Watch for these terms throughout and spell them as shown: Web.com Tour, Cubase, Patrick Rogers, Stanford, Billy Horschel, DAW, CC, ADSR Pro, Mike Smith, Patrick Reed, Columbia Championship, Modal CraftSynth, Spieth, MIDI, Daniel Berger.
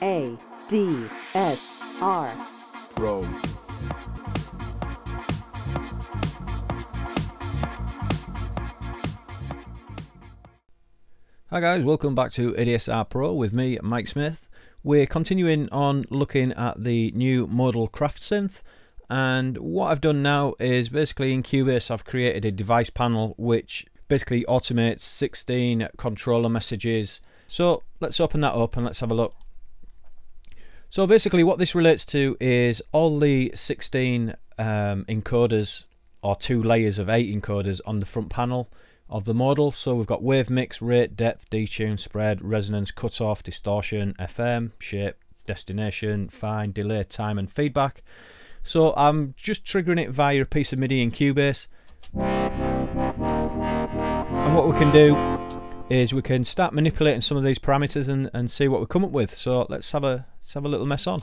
ADSR Pro. Hi guys, welcome back to ADSR Pro with me, Mike Smith. We're continuing on looking at the new Modal CraftSynth, and what I've done now is basically in Cubase I've created a device panel which basically automates 16 controller messages. So let's open that up and let's have a look. So basically what this relates to is all the 16 encoders, or two layers of 8 encoders on the front panel of the model. So we've got wave, mix, rate, depth, detune, spread, resonance, cutoff, distortion, FM, shape, destination, fine, delay, time and feedback. So I'm just triggering it via a piece of MIDI in Cubase, and what we can do is we can start manipulating some of these parameters and see what we come up with. So let's have a little mess on.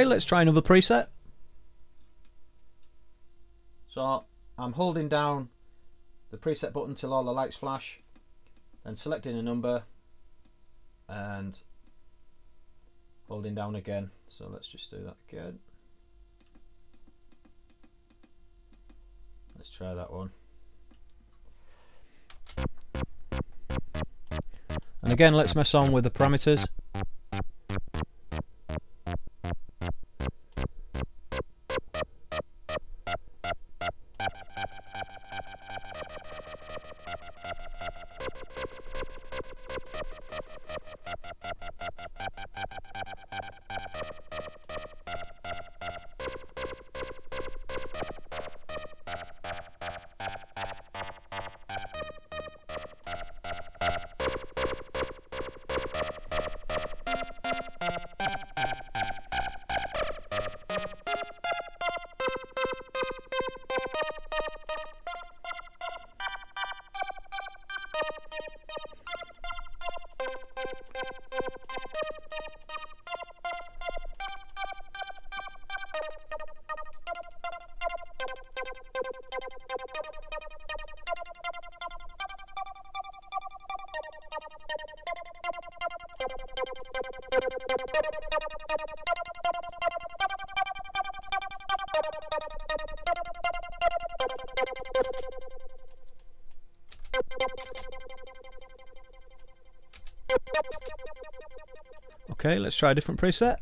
Okay, let's try another preset. So I'm holding down the preset button till all the lights flash, then selecting a number and holding down again. So let's just do that again. Let's try that one. And again, let's mess on with the parameters. Okay, let's try a different preset.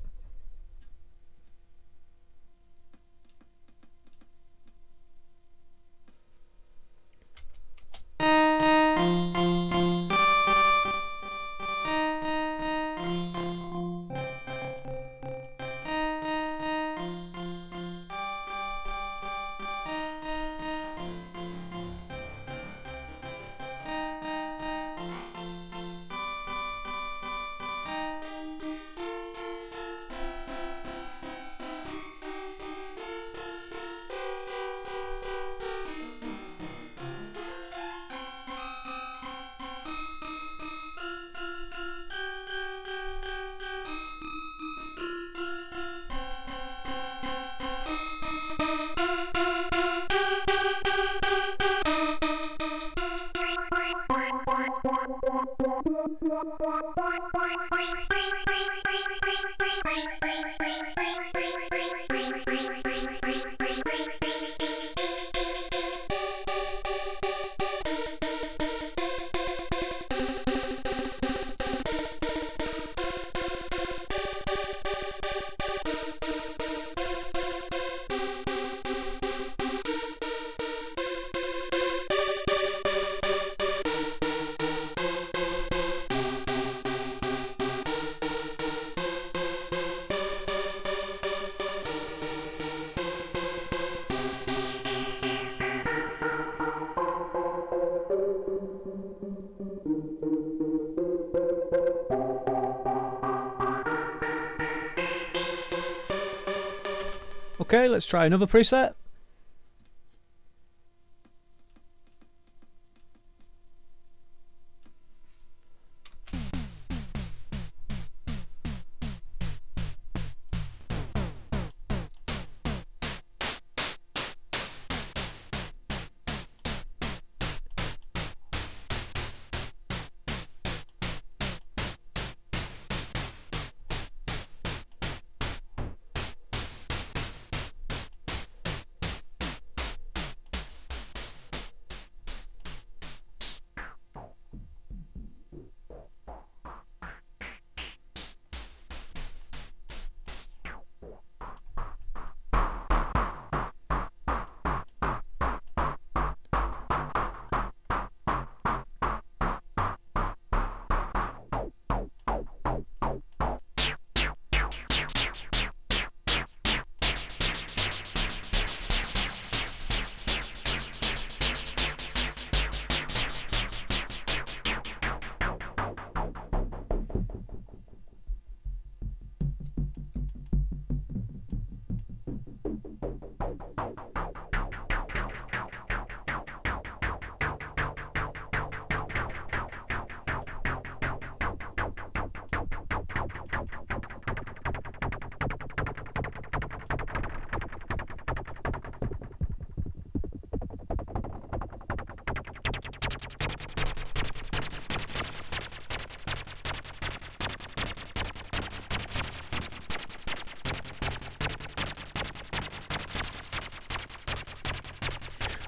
Okay, let's try another preset.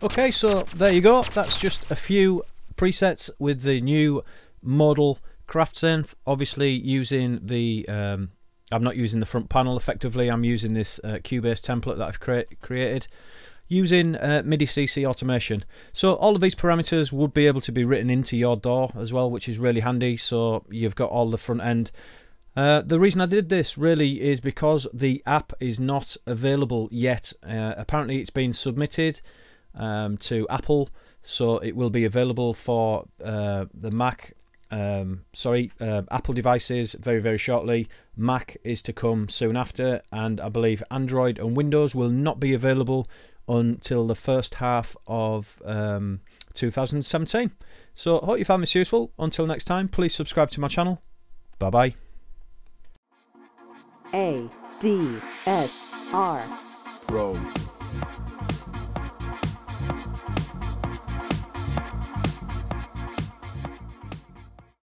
Okay, so there you go. That's just a few presets with the new Modal CraftSynth. Obviously, using the I'm not using the front panel effectively. I'm using this Cubase template that I've created using MIDI CC automation. So all of these parameters would be able to be written into your DAW as well, which is really handy. So you've got all the front end. The reason I did this really is because the app is not available yet. Apparently, it's been submitted to Apple, so it will be available for the Mac, Apple devices very, very shortly. Mac is to come soon after, and I believe Android and Windows will not be available until the first half of 2017. So I hope you found this useful. Until next time, please subscribe to my channel. Bye bye. ADSR Pro.